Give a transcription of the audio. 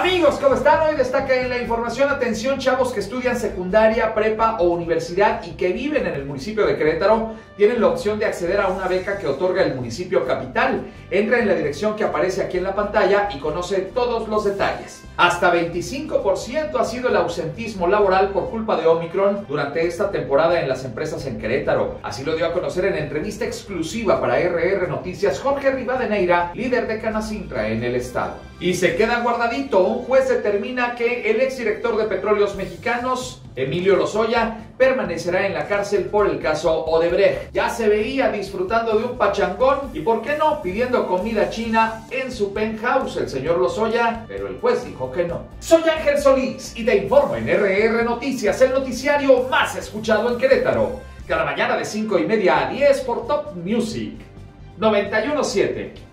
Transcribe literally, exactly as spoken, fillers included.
Amigos, ¿cómo están? Hoy destaca en la información, atención chavos que estudian secundaria, prepa o universidad y que viven en el municipio de Querétaro, tienen la opción de acceder a una beca que otorga el municipio capital. Entra en la dirección que aparece aquí en la pantalla y conoce todos los detalles. Hasta veinticinco por ciento ha sido el ausentismo laboral por culpa de Ómicron durante esta temporada en las empresas en Querétaro. Así lo dio a conocer en entrevista exclusiva para R R Noticias Jorge Rivadeneira, líder de Canasintra en el estado. Y se queda guardadito, un juez determina que el exdirector de Petróleos Mexicanos, Emilio Lozoya, permanecerá en la cárcel por el caso Odebrecht. Ya se veía disfrutando de un pachangón y, ¿por qué no?, pidiendo comida china en su penthouse el señor Lozoya, pero el juez dijo que no. Soy Ángel Solís y te informo en R R Noticias, el noticiario más escuchado en Querétaro. Cada mañana de cinco y media a diez por Top Music noventa y uno punto siete.